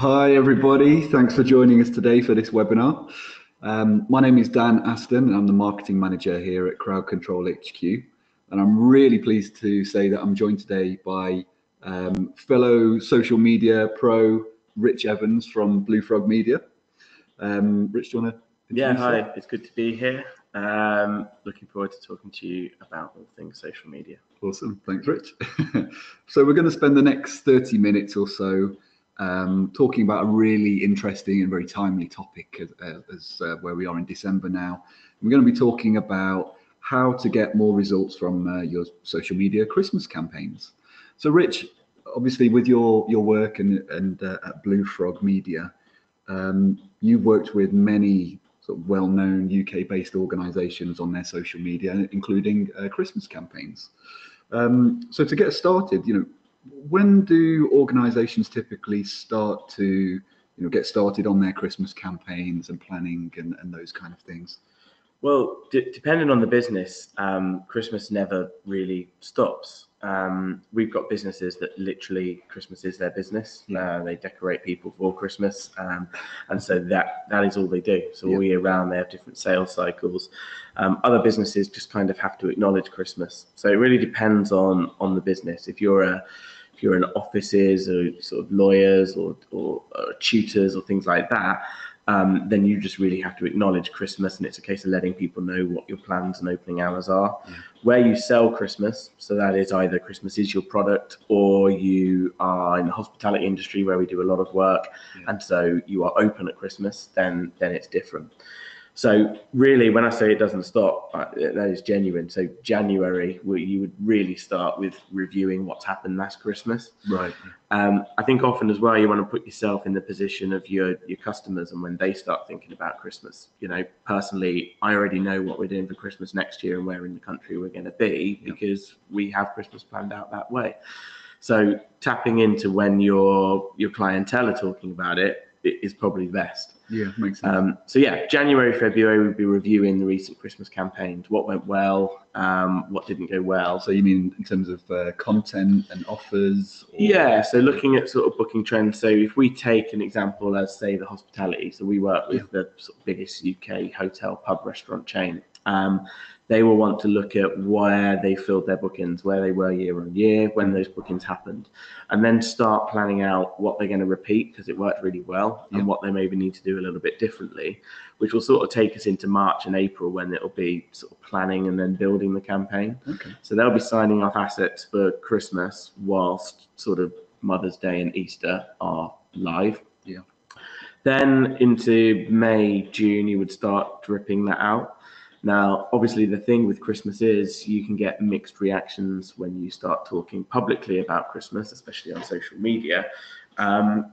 Hi everybody, thanks for joining us today for this webinar. My name is Dan Aston and I'm the marketing manager here at Crowd Control HQ, and I'm really pleased to say that I'm joined today by fellow social media pro Rich Evans from Blue Frog Media. Rich, do you want to introduce yourself? Hi, it's good to be here. Looking forward to talking to you about all things social media. Awesome, thanks Rich. So we're going to spend the next 30 minutes or so talking about a really interesting and very timely topic as where we are in December now. We're going to be talking about how to get more results from your social media Christmas campaigns. So Rich, obviously with your work and at Blue Frog Media, you've worked with many well-known UK-based organisations on their social media, including Christmas campaigns. So to get started, when do organisations typically start to, get started on their Christmas campaigns and planning and those kind of things? Well, depending on the business, Christmas never really stops. We've got businesses that literally Christmas is their business. Yeah. They decorate people for Christmas, and so that is all they do. So all year round, they have different sales cycles. Other businesses just kind of have to acknowledge Christmas. So it really depends on the business. If you're in offices or sort of lawyers or tutors or things like that, then you just really have to acknowledge Christmas, and it's a case of letting people know what your plans and opening hours are. Yeah. Where you sell Christmas, so that is either Christmas is your product, or you are in the hospitality industry where we do a lot of work, and so you are open at Christmas, then it's different. So really, when I say it doesn't stop, that is genuine. So January, you would really start with reviewing what's happened last Christmas. Right. I think often as well, you want to put yourself in the position of your customers and when they start thinking about Christmas. Personally, I already know what we're doing for Christmas next year and where in the country we're going to be, because we have Christmas planned out that way. So tapping into when your clientele are talking about it, is probably best. Yeah, makes sense. So yeah, January, February, we'd be reviewing the recent Christmas campaigns, what went well, what didn't go well. So you mean in terms of content and offers? Or... Yeah, so looking at sort of booking trends. So if we take an example as, say, the hospitality, so we work with the sort of biggest UK hotel, pub, restaurant chain. They will want to look at where they filled their bookings, where they were year on year, when those bookings happened, and then start planning out what they're going to repeat because it worked really well, and what they maybe need to do a little bit differently, which will sort of take us into March and April when it'll be sort of planning and then building the campaign. Okay. So they'll be signing off assets for Christmas whilst sort of Mother's Day and Easter are live. Yeah. Then into May, June, you would start dripping that out. Now, obviously, the thing with Christmas is you can get mixed reactions when you start talking publicly about Christmas, especially on social media,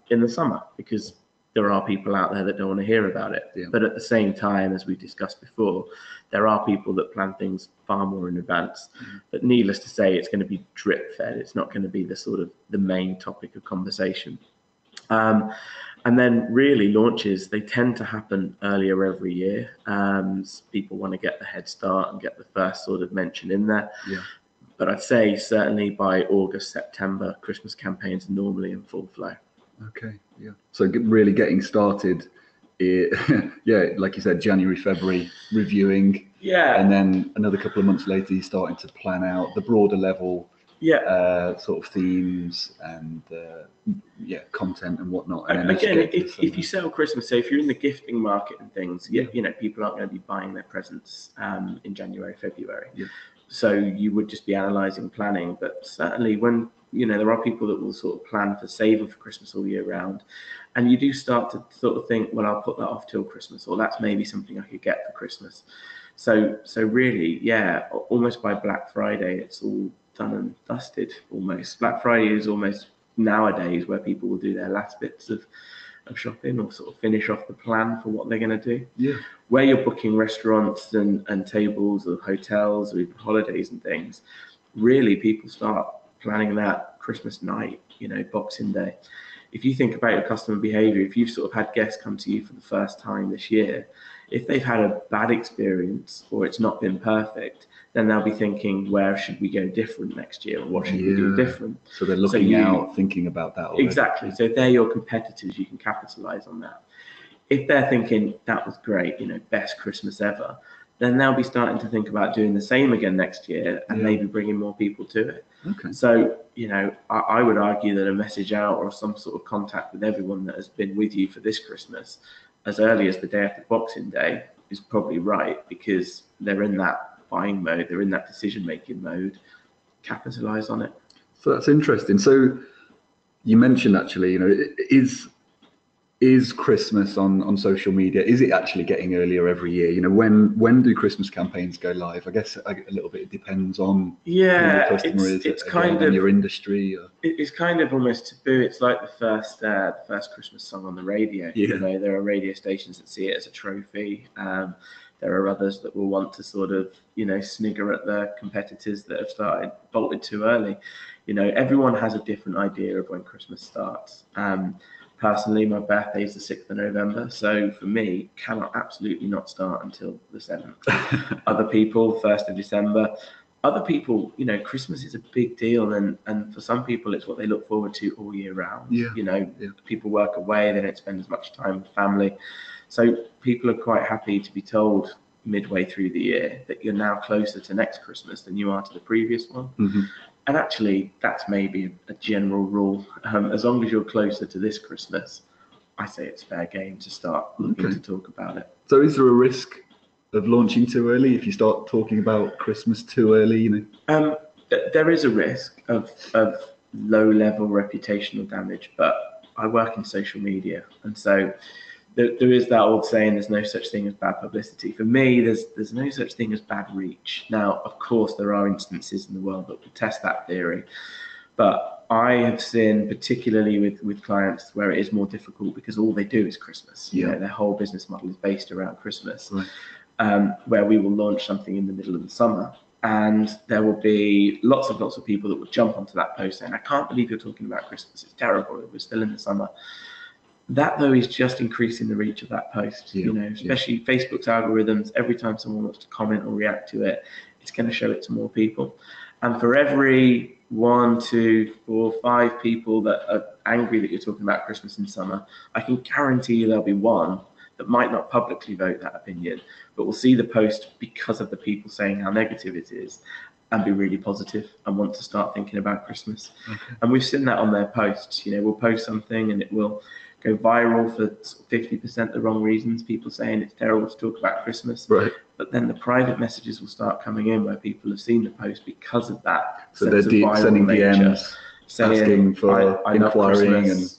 in the summer, because there are people out there that don't want to hear about it. Yeah. But at the same time, as we discussed before, there are people that plan things far more in advance. Mm-hmm. But needless to say, it's going to be drip fed. It's not going to be the sort of the main topic of conversation. And then really launches, they tend to happen earlier every year. People want to get the head start and get the first sort of mention in there. Yeah. But I'd say certainly by August, September, Christmas campaigns are normally in full flow. Okay, yeah. So really getting started, like you said, January, February, reviewing. Yeah. And then another couple of months later, you're starting to plan out the broader level. Yeah. Sort of themes and content and whatnot. And again, if you sell Christmas, so if you're in the gifting market and things, people aren't going to be buying their presents in January, February. Yeah. So you would just be analysing planning, but certainly when there are people that will sort of plan for saving for Christmas all year round, and you do start to sort of think, well, I'll put that off till Christmas, or that's maybe something I could get for Christmas. So really, yeah, almost by Black Friday, it's all done and dusted almost. Black Friday is almost nowadays where people will do their last bits of shopping or sort of finish off the plan for what they're going to do. Yeah. Where you're booking restaurants and tables or hotels or even holidays and things, really people start planning that Christmas night, Boxing Day. if you think about your customer behavior, if you've sort of had guests come to you for the first time this year, if they've had a bad experience or it's not been perfect, then they'll be thinking, where should we go different next year? Or what should we do different? So they're looking out, thinking about that already. Exactly. So if they're your competitors, you can capitalize on that. If they're thinking, that was great, you know, best Christmas ever, then they'll be starting to think about doing the same again next year and maybe bringing more people to it. Okay. So, you know, I would argue that a message out or some sort of contact with everyone that has been with you for this Christmas as early as the day after Boxing Day is probably right, because they're in that buying mode, they're in that decision-making mode, capitalize on it. So that's interesting. So you mentioned actually, you know, is Christmas on social media, is it actually getting earlier every year? You know, when do Christmas campaigns go live? I guess a little bit, it depends on who the customer is, it's kind of your industry. Or... It's kind of almost taboo. It's like the first Christmas song on the radio. Yeah. You know, there are radio stations that see it as a trophy. There are others that will want to sort of, you know, snigger at the competitors that have bolted too early. You know, everyone has a different idea of when Christmas starts. Personally, my birthday is the 6th of November, so for me, cannot absolutely not start until the 7th. Other people, 1st of December. Other people, you know, Christmas is a big deal, and for some people, it's what they look forward to all year round. Yeah. You know, people work away, they don't spend as much time with family. So people are quite happy to be told midway through the year that you're now closer to next Christmas than you are to the previous one. Mm-hmm. And actually, that's maybe a general rule. As long as you're closer to this Christmas, I say it's fair game to start looking to talk about it. So is there a risk of launching too early if you start talking about Christmas too early? You know? There is a risk of low-level reputational damage, but I work in social media. And so there is that old saying, there's no such thing as bad publicity. For me, there's no such thing as bad reach. Now, of course, there are instances in the world that will test that theory, but I have seen, particularly with clients, where it is more difficult because all they do is Christmas. Yeah. You know, their whole business model is based around Christmas, right. Where we will launch something in the middle of the summer. And there will be lots of people that will jump onto that post saying, I can't believe you're talking about Christmas. It's terrible. We're still in the summer. That, though, is just increasing the reach of that post, you know, especially Facebook's algorithms. Every time someone wants to comment or react to it, it's going to show it to more people. And for every 1, 2, 4, 5 people that are angry that you're talking about Christmas and summer, I can guarantee you there'll be one that might not publicly vote that opinion, but will see the post because of the people saying how negative it is and be really positive and want to start thinking about Christmas. Okay. And we've seen that on their posts. You know, we'll post something and it will go viral for 50% the wrong reasons, people saying it's terrible to talk about Christmas. Right. But then the private messages will start coming in where people have seen the post because of that. So they're sending DMs, saying, asking for inquiring and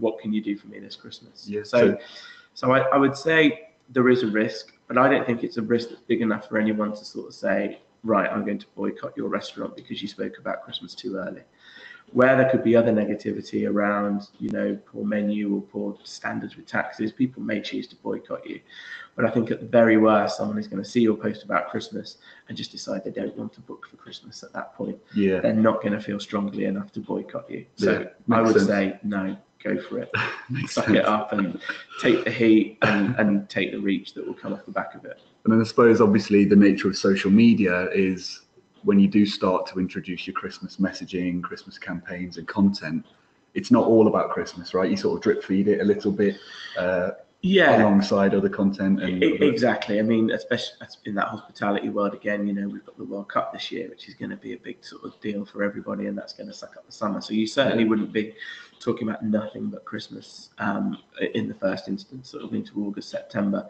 what can you do for me this Christmas? Yeah. So I would say there is a risk, but I don't think it's a risk that's big enough for anyone to sort of say, right, I'm going to boycott your restaurant because you spoke about Christmas too early. Where there could be other negativity around, you know, poor menu or poor standards with taxes, people may choose to boycott you. But I think at the very worst, someone is going to see your post about Christmas and just decide they don't want to book for Christmas at that point. Yeah. They're not going to feel strongly enough to boycott you. So yeah, I would say, no, go for it. Suck it up and take the heat and take the reach that will come off the back of it. And then I suppose, obviously, the nature of social media is, when you do start to introduce your Christmas messaging, Christmas campaigns and content, it's not all about Christmas, right? You sort of drip feed it a little bit alongside other content. Exactly. I mean, especially in that hospitality world again, you know, we've got the World Cup this year, which is going to be a big sort of deal for everybody, and that's going to suck up the summer. So you certainly wouldn't be talking about nothing but Christmas in the first instance, sort of into August, September.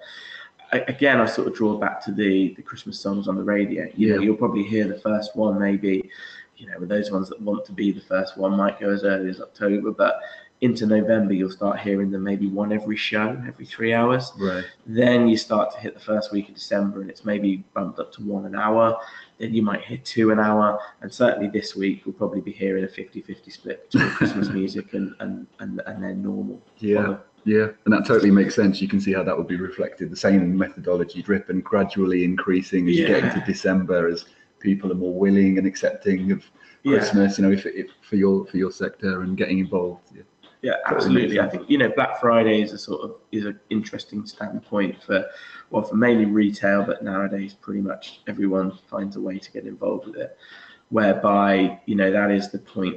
Again, I sort of draw back to the Christmas songs on the radio. You know, you'll probably hear the first one, maybe, you know, with those ones that want to be the first one might go as early as October, but into November, you'll start hearing them maybe one every show, every 3 hours. Right. Then you start to hit the first week of December and it's maybe bumped up to one an hour. Then you might hear two an hour. And certainly this week, we'll probably be hearing a 50-50 split between Christmas music and their normal. Yeah. Yeah, and that totally makes sense. You can see how that would be reflected. The same methodology, drip and gradually increasing as you get into December, as people are more willing and accepting of Christmas. You know, if for your sector and getting involved. Yeah. Yeah, absolutely. I think, you know, Black Friday is a sort of an interesting standpoint for, well, for mainly retail, but nowadays pretty much everyone finds a way to get involved with it, whereby, you know, that is the point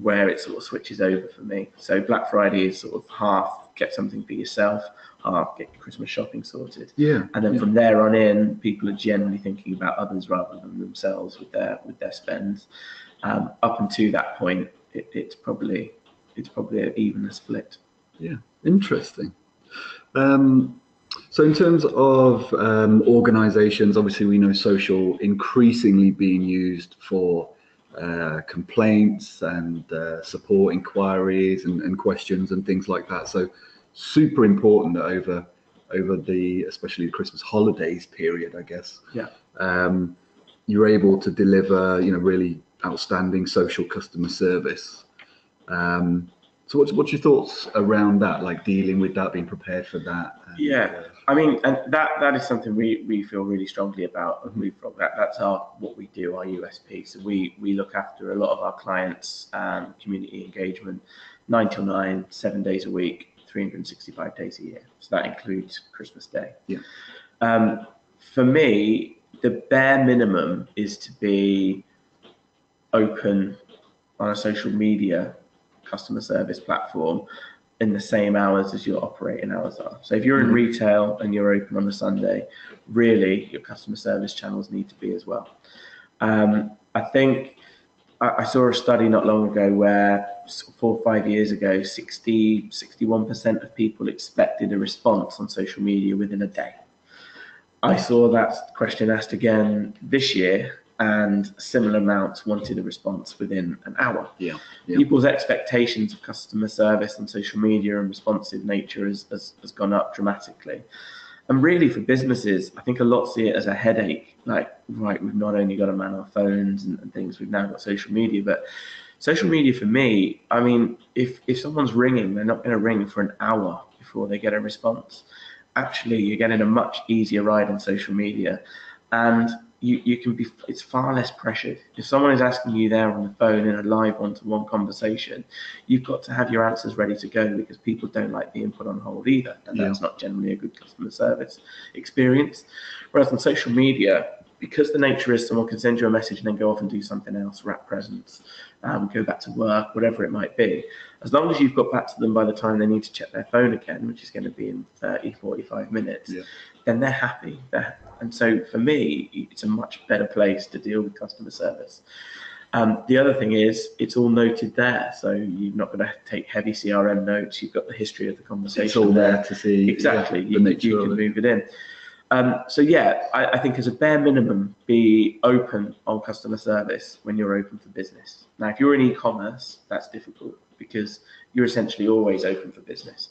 where it sort of switches over for me. So Black Friday is sort of half get something for yourself, half get your Christmas shopping sorted. Yeah. And then from there on in, people are generally thinking about others rather than themselves with their spends. Up until that point, it's probably an even a split. Yeah, interesting. So in terms of organisations, obviously we know social increasingly being used for complaints and support inquiries and questions and things like that. So super important that over the, especially the Christmas holidays period, I guess. Yeah. You're able to deliver, you know, really outstanding social customer service. So what's your thoughts around that, like dealing with that, being prepared for that? Yeah, I mean, and that is something we feel really strongly about at Blue Frog. That's what we do, our USP. So we look after a lot of our clients' community engagement, 9 till 9, 7 days a week, 365 days a year. So that includes Christmas Day. Yeah. For me, the bare minimum is to be open on a social media customer service platform in the same hours as your operating hours are. So if you're in retail and you're open on a Sunday, really your customer service channels need to be as well. I think I saw a study not long ago where 4 or 5 years ago, 61% of people expected a response on social media within a day. I saw that question asked again this year, and similar amounts wanted a response within an hour. Yeah, yeah. People's expectations of customer service and social media and responsive nature has gone up dramatically. And really for businesses, I think a lot see it as a headache. Like, right, we've not only got to man our phones and things, we've now got social media. But social media for me, I mean, if someone's ringing, they're not going to ring for an hour before they get a response. Actually, you're getting a much easier ride on social media. And you can be, it's far less pressured. If someone is asking you there on the phone in a live one-to-one conversation, you've got to have your answers ready to go, because people don't like the input on hold either. And that's not generally a good customer service experience. Whereas on social media, because the nature is someone can send you a message and then go off and do something else, wrap presents, go back to work, whatever it might be. As long as you've got back to them by the time they need to check their phone again, which is going to be in 30, 45 minutes, then they're happy. And so for me, it's a much better place to deal with customer service. The other thing is it's all noted there. So you're not going to take heavy CRM notes. You've got the history of the conversation. It's all there to see. Exactly. You can move it in. So yeah, I think as a bare minimum, be open on customer service when you're open for business. Now, if you're in e-commerce, that's difficult because you're essentially always open for business.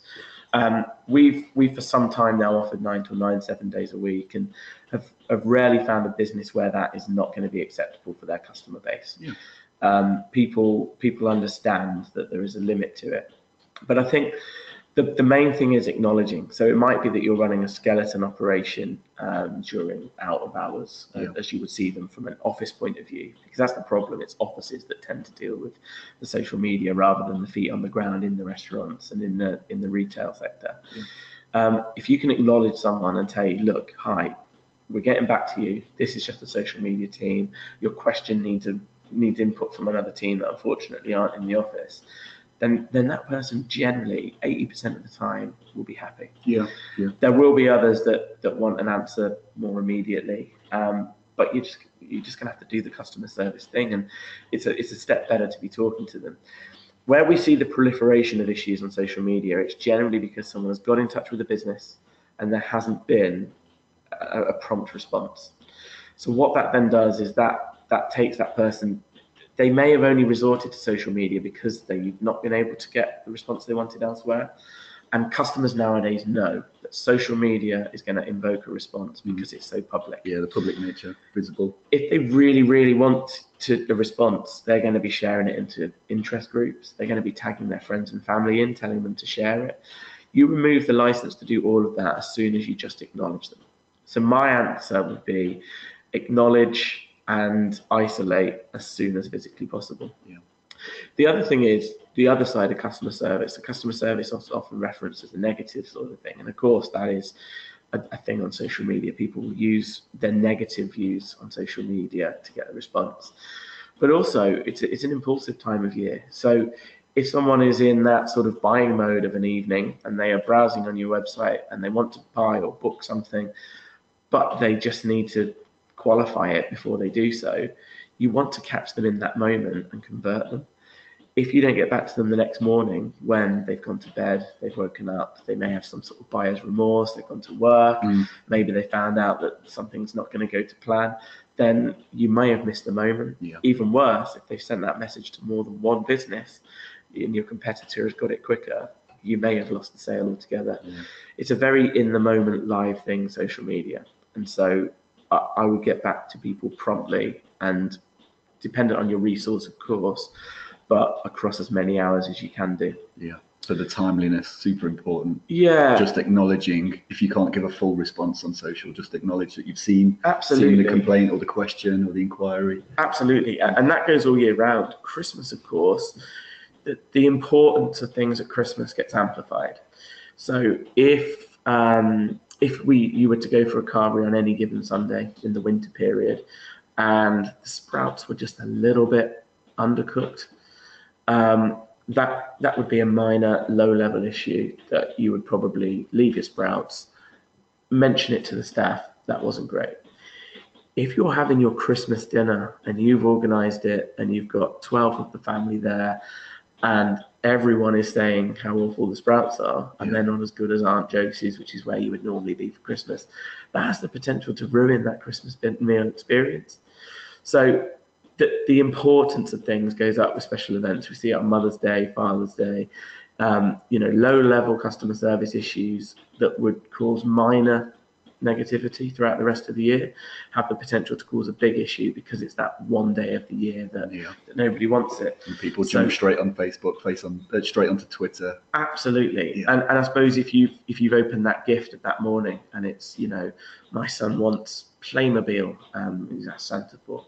We've for some time now offered 9 till 9, 7 days a week, and have rarely found a business where that is not going to be acceptable for their customer base. Yeah. People understand that there is a limit to it, but I think the main thing is acknowledging. So it might be that you're running a skeleton operation during out of hours, as you would see them from an office point of view, because that's the problem. It's offices that tend to deal with the social media rather than the feet on the ground in the restaurants and in the retail sector. Yeah. If you can acknowledge someone and tell you, look, hi, we're getting back to you. This is just a social media team. Your question needs input from another team that unfortunately aren't in the office. Then that person generally 80% of the time will be happy. Yeah, yeah. There will be others that want an answer more immediately, but you're just gonna have to do the customer service thing, and it's a step better to be talking to them. Where we see the proliferation of issues on social media, it's generally because someone has got in touch with a business and there hasn't been a prompt response. So what that then does is that takes that person. They may have only resorted to social media because they've not been able to get the response they wanted elsewhere. And customers nowadays know that social media is going to invoke a response because it's so public. Yeah, the public nature, visible. If they really, really want the response, they're going to be sharing it into interest groups. They're going to be tagging their friends and family in, telling them to share it. You remove the license to do all of that as soon as you just acknowledge them. So my answer would be acknowledge and isolate as soon as physically possible. Yeah. The other thing is the other side of customer service. The customer service often referenced as a negative sort of thing, and of course that is a thing on social media. People use their negative views on social media to get a response. But also it's an impulsive time of year. So if someone is in that sort of buying mode of an evening and they are browsing on your website and they want to buy or book something, but they just need to qualify it before they do so, you want to catch them in that moment and convert them. If you don't get back to them the next morning when they've gone to bed, they've woken up, they may have some sort of buyer's remorse, they've gone to work, maybe they found out that something's not going to go to plan, then you may have missed the moment. Yeah. Even worse, if they've sent that message to more than one business and your competitor has got it quicker, you may have lost the sale altogether. Yeah. It's a very in the moment live thing, social media. And so I would get back to people promptly and dependent on your resource, of course, but across as many hours as you can do. Yeah, so the timeliness, super important. Yeah. Just acknowledging, if you can't give a full response on social, just acknowledge that you've seen the complaint or the question or the inquiry. Absolutely, and that goes all year round. Christmas, of course, the importance of things at Christmas gets amplified. So if you were to go for a carvery on any given Sunday in the winter period and the sprouts were just a little bit undercooked, that would be a minor low-level issue that you would probably leave your sprouts, mention it to the staff, that wasn't great. If you're having your Christmas dinner and you've organized it and you've got 12 of the family there and everyone is saying how awful the sprouts are and they're not as good as Aunt Josie's, which is where you would normally be for Christmas, that has the potential to ruin that Christmas meal experience. So the importance of things goes up with special events. We see it on Mother's Day, Father's Day, low-level customer service issues that would cause minor negativity throughout the rest of the year have the potential to cause a big issue because it's that one day of the year that nobody wants it. And people jump straight on Facebook, straight onto Twitter. Absolutely, yeah. And I suppose if you've opened that gift of that morning and it's my son wants Playmobil, he's asked Santa for,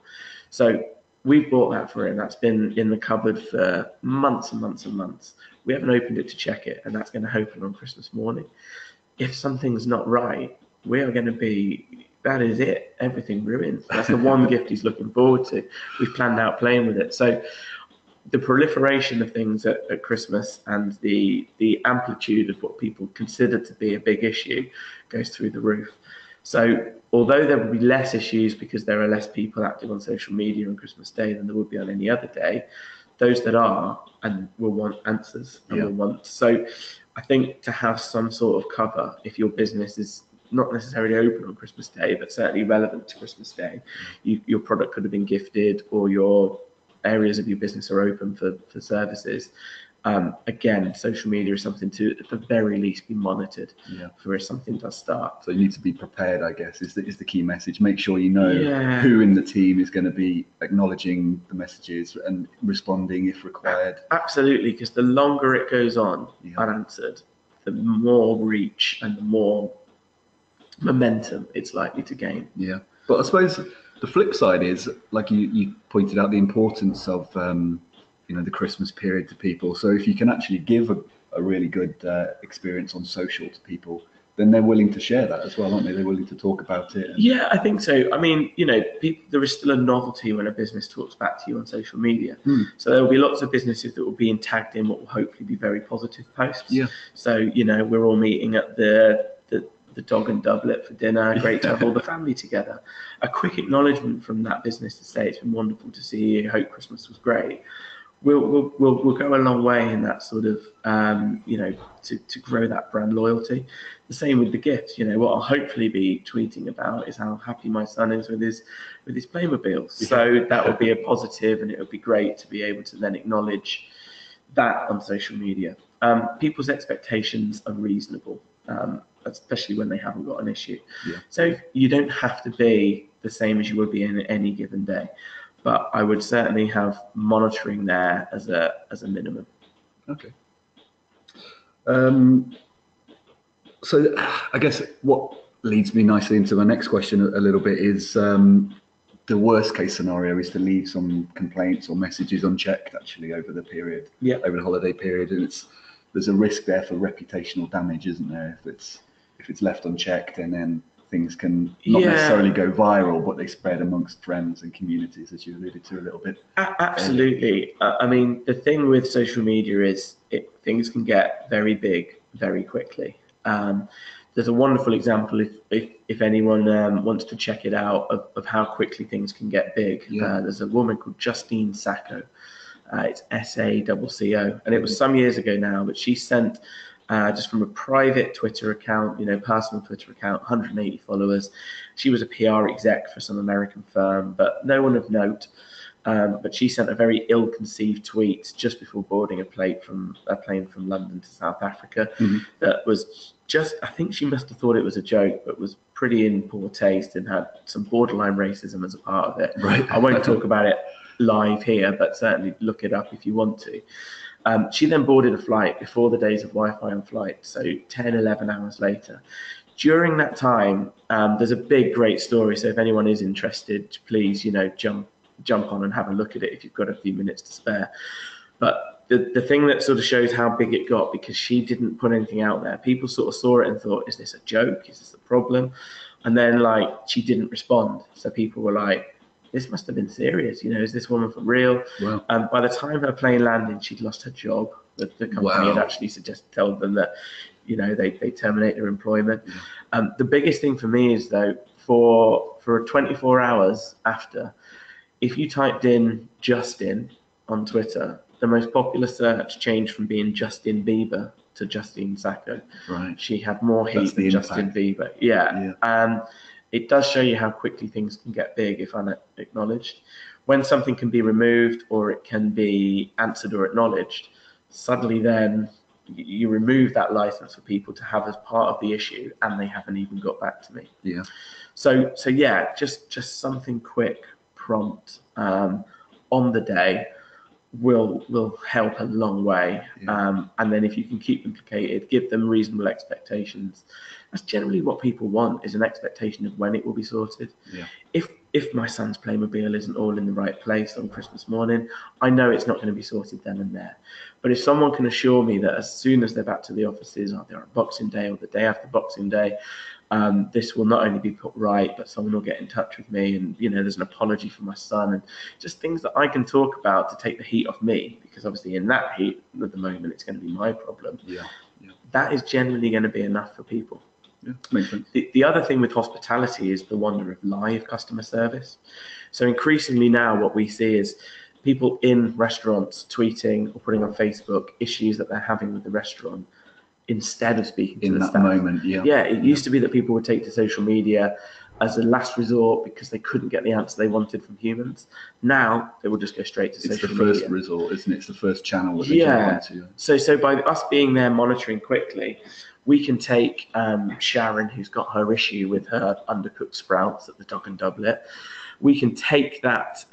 so we've bought that for him. That's been in the cupboard for months and months and months. We haven't opened it to check it, and that's going to open on Christmas morning. If something's not right, we are going to be, that is it, everything ruins. That's the one gift he's looking forward to. We've planned out playing with it. So the proliferation of things at Christmas and the amplitude of what people consider to be a big issue goes through the roof. So although there will be less issues because there are less people active on social media on Christmas Day than there would be on any other day, those that are and will want answers and will want. So I think to have some sort of cover if your business is not necessarily open on Christmas Day, but certainly relevant to Christmas Day. Your product could have been gifted, or your areas of your business are open for services. Again, social media is something to, at the very least, be monitored for if something does start. So you need to be prepared, I guess, is the key message. Make sure you know who in the team is going to be acknowledging the messages and responding if required. Absolutely, because the longer it goes on unanswered, the more reach and the more momentum it's likely to gain. But I suppose the flip side is, like you pointed out, the importance of the Christmas period to people. So if you can actually give a really good experience on social to people, then they're willing to share that as well, aren't they? They're willing to talk about it. I think so. I mean, people, there is still a novelty when a business talks back to you on social media. So there will be lots of businesses that will be tagged in what will hopefully be very positive posts. So we're all meeting at the dog and doublet for dinner, great to have all the family together. A quick acknowledgement from that business to say it's been wonderful to see you, hope Christmas was great, we'll go a long way in that sort of to grow that brand loyalty. The same with the gift. What I'll hopefully be tweeting about is how happy my son is with his Playmobil. So that will be a positive, and it would be great to be able to then acknowledge that on social media. People's expectations are reasonable, especially when they haven't got an issue. So you don't have to be the same as you would be in any given day, but I would certainly have monitoring there as a minimum. Okay. So I guess what leads me nicely into my next question a little bit is the worst case scenario is to leave some complaints or messages unchecked actually over the period, over the holiday period, and it's there's a risk there for reputational damage, isn't there? If it's left unchecked, and then things can not necessarily go viral, but they spread amongst friends and communities, as you alluded to a little bit. Absolutely. I mean, the thing with social media is things can get very big very quickly. There's a wonderful example, if anyone wants to check it out, of how quickly things can get big. There's a woman called Justine Sacco. It's S-A-C-C-O. And it was some years ago now, but she sent, just from a private Twitter account, personal Twitter account, 180 followers. She was a PR exec for some American firm, but no one of note. But she sent a very ill-conceived tweet just before boarding a plane from London to South Africa. Mm-hmm. That was just, I think she must have thought it was a joke, but was pretty in poor taste and had some borderline racism as a part of it. Right. I won't talk about it live here, but certainly look it up if you want to. She then boarded a flight before the days of Wi-Fi on flight, so 10, 11 hours later. During that time, there's a great story. So if anyone is interested, please, jump on and have a look at it if you've got a few minutes to spare. But the thing that sort of shows how big it got, because she didn't put anything out there, people sort of saw it and thought, is this a joke? Is this a problem? And then she didn't respond. So people were like, this must have been serious. Is this woman for real? Wow. And by the time her plane landed, she'd lost her job. The company had actually told them that, they terminate her employment. Yeah. The biggest thing for me is though, for 24 hours after, if you typed in Justin on Twitter, the most popular search changed from being Justin Bieber to Justine Sacco. Right. She had more heat than Justin Bieber. Yeah. It does show you how quickly things can get big if unacknowledged. When something can be removed or it can be answered or acknowledged, suddenly then you remove that license for people to have as part of the issue, and they haven't even got back to me. Yeah. So yeah, just something quick. Prompt on the day will help a long way. And then if you can keep them placated, give them reasonable expectations. That's generally what people want, is an expectation of when it will be sorted. If my son's Playmobil isn't all in the right place on Christmas morning, I know it's not going to be sorted then and there. But if someone can assure me that as soon as they're back to the offices, or they're on Boxing Day or the day after Boxing Day, this will not only be put right, but someone will get in touch with me, and there's an apology for my son, and just things that I can talk about to take the heat off me, because obviously in that heat at the moment it's going to be my problem. That is generally going to be enough for people. Makes sense. The other thing with hospitality is the wonder of live customer service. So increasingly now what we see is people in restaurants tweeting or putting on Facebook issues that they're having with the restaurant, instead of speaking to the staff. Moment. It used to be that people would take to social media as a last resort because they couldn't get the answer they wanted from humans. Now they will just go straight to social media. It's the first resort, isn't it? It's the first channel that they can go to. So by us being there monitoring quickly, we can take Sharon, who's got her issue with her undercooked sprouts at the Dog and Doublet. We can take that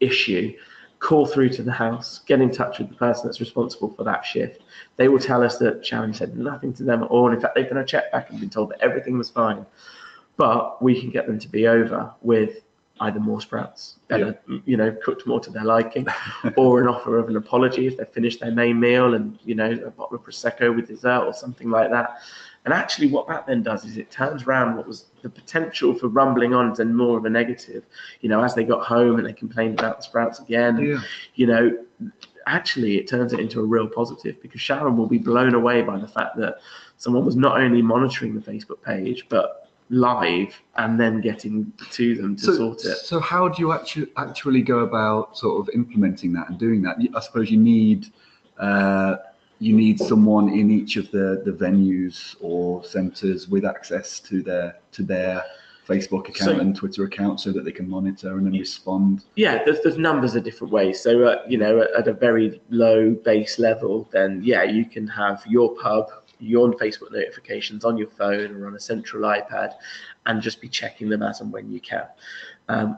issue, call through to the house, get in touch with the person that's responsible for that shift. They will tell us that Sharon said nothing to them at all. In fact, they've done a check back and been told that everything was fine. But we can get them to be over with either more sprouts, better, cooked more to their liking, or an offer of an apology if they've finished their main meal and, a bottle of Prosecco with dessert or something like that. And actually what that then does is it turns around what was the potential for rumbling on to more of a negative, as they got home and they complained about the sprouts again, actually it turns it into a real positive, because Sharon will be blown away by the fact that someone was not only monitoring the Facebook page, but live and then getting to them to sort it. So how do you actually go about sort of implementing that and doing that? I suppose you need, someone in each of the venues or centres with access to their Facebook account and Twitter account, so that they can monitor and then respond. There's numbers of different ways. So at a very low base level, then you can have your pub, your Facebook notifications on your phone or on a central iPad, and just be checking them as and when you can. And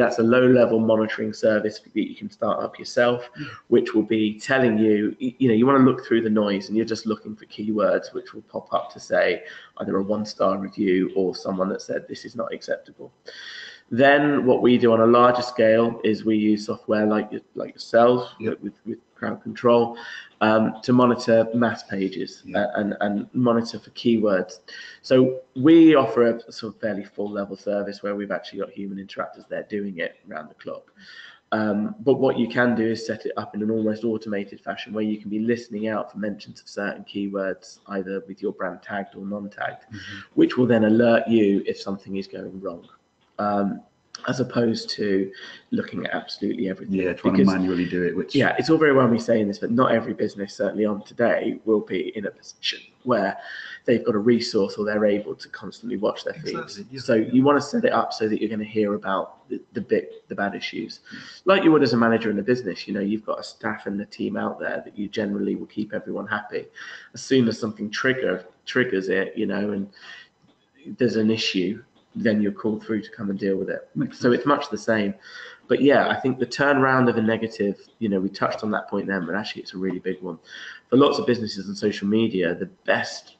that's a low-level monitoring service that you can start up yourself, which will be telling you, you want to look through the noise, and you're just looking for keywords which will pop up to say either a 1-star review or someone that said this is not acceptable. Then what we do on a larger scale is we use software like yourself, yep, with Crowd Control, to monitor mass pages, yep, and monitor for keywords. So we offer a sort of fairly full level service where we've actually got human interactors there doing it around the clock. But what you can do is set it up in an almost automated fashion where you can be listening out for mentions of certain keywords, either with your brand tagged or non-tagged, mm-hmm, which will then alert you if something is going wrong. As opposed to looking at absolutely everything. Yeah, trying to manually do it. Which, yeah, it's all very well me saying this, but not every business, certainly on today, will be in a position where they've got a resource or they're able to constantly watch their feeds. Exactly, yeah, so you want to set it up so that you're going to hear about the bad issues. Like you would as a manager in a business, you know, you've got a staff and a team out there that you generally will keep everyone happy. As soon as something triggers it, you know, and there's an issue, then you're called through to come and deal with it. So it's much the same. But yeah, I think the turnaround of a negative, you know, we touched on that point then, but actually it's a really big one. For lots of businesses on social media, the best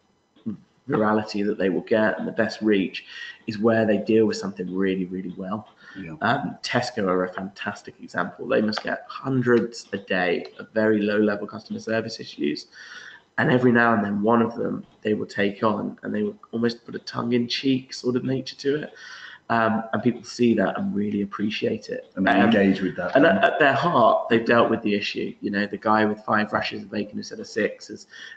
virality that they will get and the best reach is where they deal with something really, really well. Yeah. Tesco are a fantastic example. They must get hundreds a day of very low-level customer service issues. And every now and then, one of them they will take on, and they will almost put a tongue-in-cheek sort of nature to it, and people see that and really appreciate it. And they engage with that. And at their heart, they've dealt with the issue. You know, the guy with 5 rashers of bacon instead of 6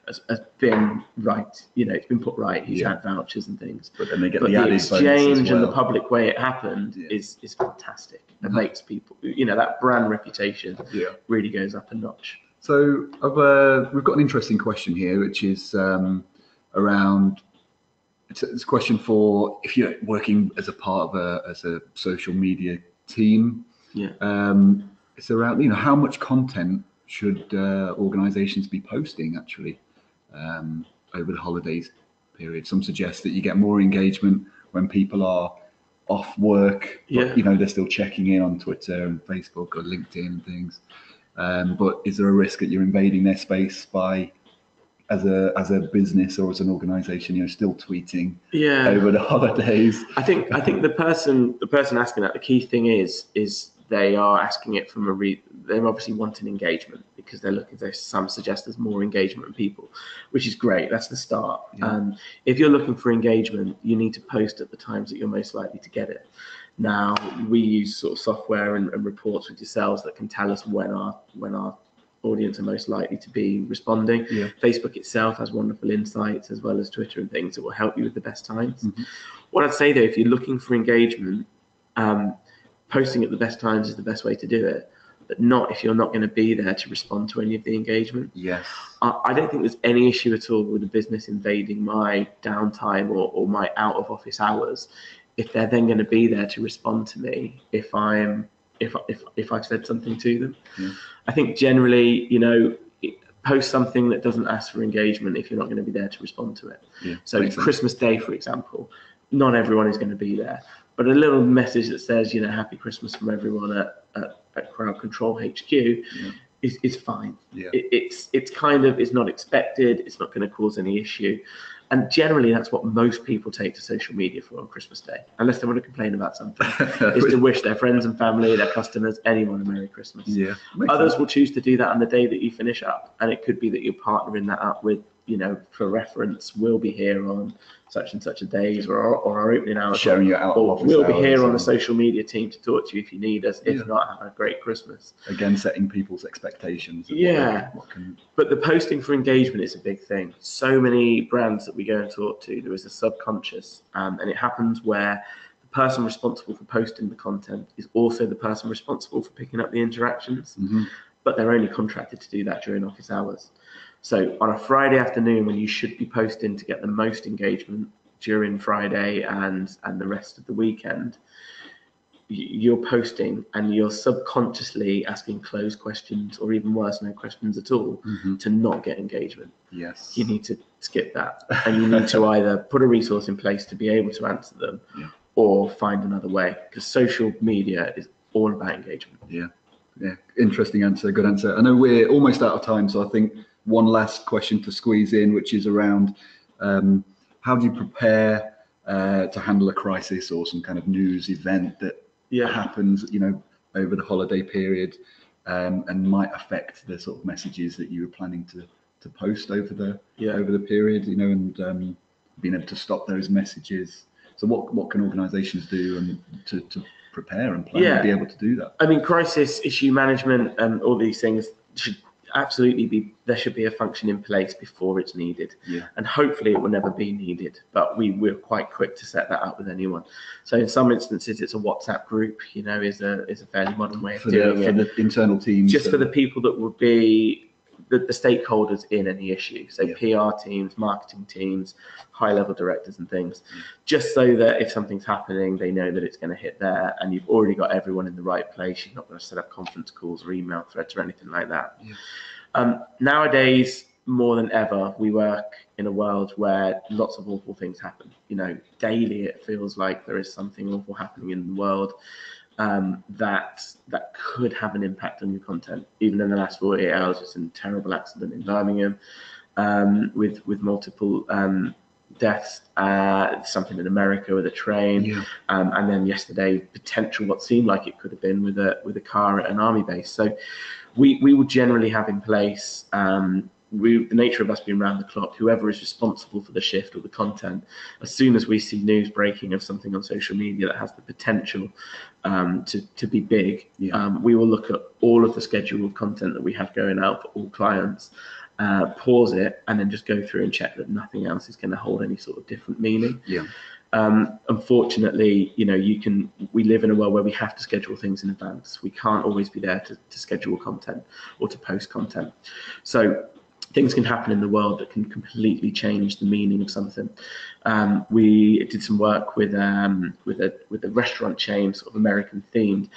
has been right. You know, it's been put right. He's, yeah, had vouchers and things. But then they get the exchange and the public way it happened, yeah, is fantastic. It, mm-hmm, makes people, you know, that brand reputation, yeah, really goes up a notch. So we've got an interesting question here, which is around, it's a question for if you're working as a part of a social media team. Yeah. It's around, you know, how much content should organisations be posting actually over the holidays period? Some suggest that you get more engagement when people are off work, yeah, but, you know, they're still checking in on Twitter and Facebook or LinkedIn and things. But is there a risk that you're invading their space by, as a business or as an organisation, you know, still tweeting, yeah, over the holidays? I think the person asking that, the key thing is they are asking it from they're obviously wanting engagement because they're looking for, some suggest there's more engagement in people, which is great. That's the start. Yeah. If you're looking for engagement, you need to post at the times that you're most likely to get it. Now we use sort of software and reports with yourselves that can tell us when our audience are most likely to be responding. Yeah. Facebook itself has wonderful insights as well as Twitter and things that will help you with the best times. Mm-hmm. What I'd say though, if you're looking for engagement, posting at the best times is the best way to do it, but not if you're not going to be there to respond to any of the engagement. Yes. I don't think there's any issue at all with a business invading my downtime or my out of office hours if they're then going to be there to respond to me if I've said something to them. Yeah. I think generally, you know, post something that doesn't ask for engagement if you're not going to be there to respond to it. Yeah, so Christmas Day, for example, not everyone is going to be there, but a little message that says, you know, Happy Christmas from everyone at Crowd Control HQ, yeah, is fine. Yeah. It's kind of, it's not expected. It's not going to cause any issue. And generally, that's what most people take to social media for on Christmas Day, unless they want to complain about something, is to wish their friends and family, their customers, anyone a Merry Christmas. Yeah, others will choose to do that on the day that you finish up. And it could be that you're partnering that up with, you know, for reference, we'll be here on such and such a days or our opening hours. Sharing your out of office hours. We'll be here on the social media team to talk to you if you need us. If, yeah, not, have a great Christmas. Again, setting people's expectations. Yeah. But the posting for engagement is a big thing. So many brands that we go and talk to, there is a subconscious, and it happens where the person responsible for posting the content is also the person responsible for picking up the interactions, mm-hmm, but they're only contracted to do that during office hours. So on a Friday afternoon when you should be posting to get the most engagement during Friday and the rest of the weekend, you're posting and you're subconsciously asking closed questions or even worse, no questions at all, mm-hmm, to not get engagement. Yes. You need to skip that. And you need to either put a resource in place to be able to answer them, yeah, or find another way, because social media is all about engagement. Yeah. Yeah. Interesting answer. Good answer. I know we're almost out of time, so I think one last question to squeeze in, which is around how do you prepare to handle a crisis or some kind of news event that yeah, happens, you know, over the holiday period, and might affect the sort of messages that you were planning to post over the over the period, you know, and being able to stop those messages. So what can organisations do and to prepare and plan to be able to do that? I mean, crisis issue management and all these things should absolutely be, there should be a function in place before it's needed, and hopefully it will never be needed, but we're quite quick to set that up with anyone. So in some instances it's a WhatsApp group, you know, is a fairly modern way of doing it for the internal teams, just for the people that would be the stakeholders in any issue, so PR teams, marketing teams, high level directors and things, just so that if something's happening they know that it's going to hit there, and you've already got everyone in the right place. You're not going to set up conference calls or email threads or anything like that. Nowadays more than ever we work in a world where lots of awful things happen, you know, daily it feels like there is something awful happening in the world, that could have an impact on your content. Even in the last 48 hours, it's a terrible accident in Birmingham, with multiple deaths, something in America with a train, and then yesterday potential what seemed like it could have been with a car at an army base. So we will generally have in place, the nature of us being round the clock, whoever is responsible for the shift or the content, as soon as we see news breaking of something on social media that has the potential to be big, we will look at all of the scheduled content that we have going out for all clients, pause it, and then just go through and check that nothing else is going to hold any sort of different meaning. Unfortunately, you know, we live in a world where we have to schedule things in advance. We can't always be there to schedule content or to post content. So things can happen in the world that can completely change the meaning of something. We did some work with a restaurant chain, sort of American themed,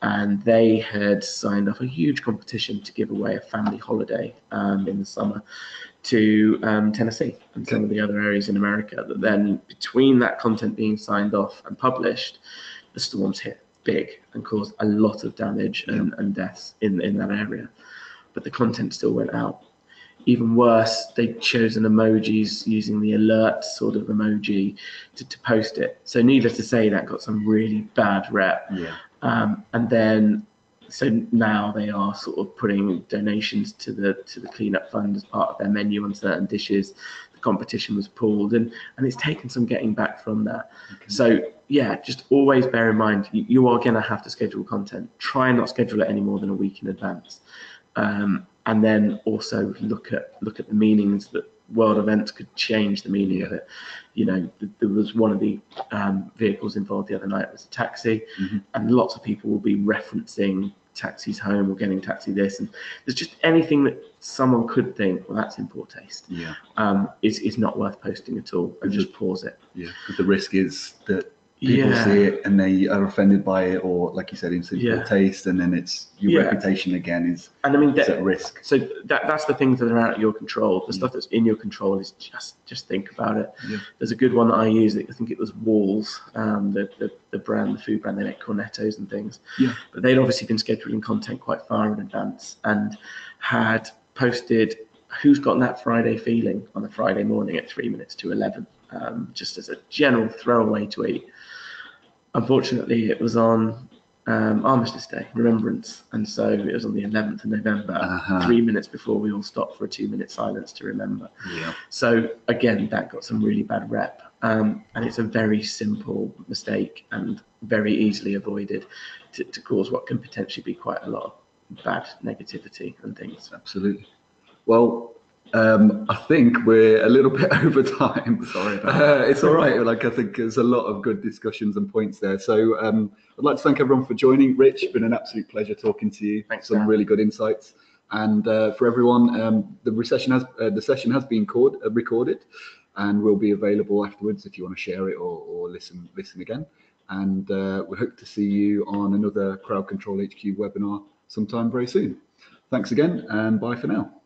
and they had signed off a huge competition to give away a family holiday in the summer to Tennessee and some of the other areas in America. But then between that content being signed off and published, the storms hit big and caused a lot of damage and deaths in that area. But the content still went out. Even worse, they've chosen emojis using the alert sort of emoji to post it. So needless to say, that got some really bad rep. And then, so now they are sort of putting donations to the cleanup fund as part of their menu on certain dishes. The competition was pulled, and it's taken some getting back from that. So yeah, just always bear in mind, you are going to have to schedule content. Try and not schedule it any more than a week in advance. And then also look at the meanings that world events could change the meaning of it. You know, there was one of the vehicles involved the other night was a taxi, and lots of people will be referencing taxis home or getting taxi this, and there's just anything that someone could think, well, that's in poor taste. It's not worth posting at all, and just pause it. Because the risk is that people see it and they are offended by it, or like you said, in simple taste, and then it's your reputation again is, and I mean, is at risk. So that's the things that are out of your control. The stuff that's in your control is just think about it. There's a good one that I use. I think it was Walls, the brand, the food brand. They make cornettos and things. But they'd obviously been scheduling content quite far in advance and had posted, "Who's got that Friday feeling?" on a Friday morning at 3 minutes to 11, just as a general throwaway tweet. Unfortunately, it was on Armistice Day, Remembrance, and so it was on the 11th of November, 3 minutes before we all stopped for a 2-minute silence to remember. So again, that got some really bad rep, and it's a very simple mistake and very easily avoided to cause what can potentially be quite a lot of bad negativity and things. Absolutely. Well, I think we're a little bit over time. Sorry about that. It's all right. Like, I think there's a lot of good discussions and points there. So I'd like to thank everyone for joining. Rich, it's been an absolute pleasure talking to you. Thanks. Some really good insights. And for everyone, the session has been recorded and will be available afterwards if you want to share it or listen again. And we hope to see you on another Crowd Control HQ webinar sometime very soon. Thanks again, and bye for now.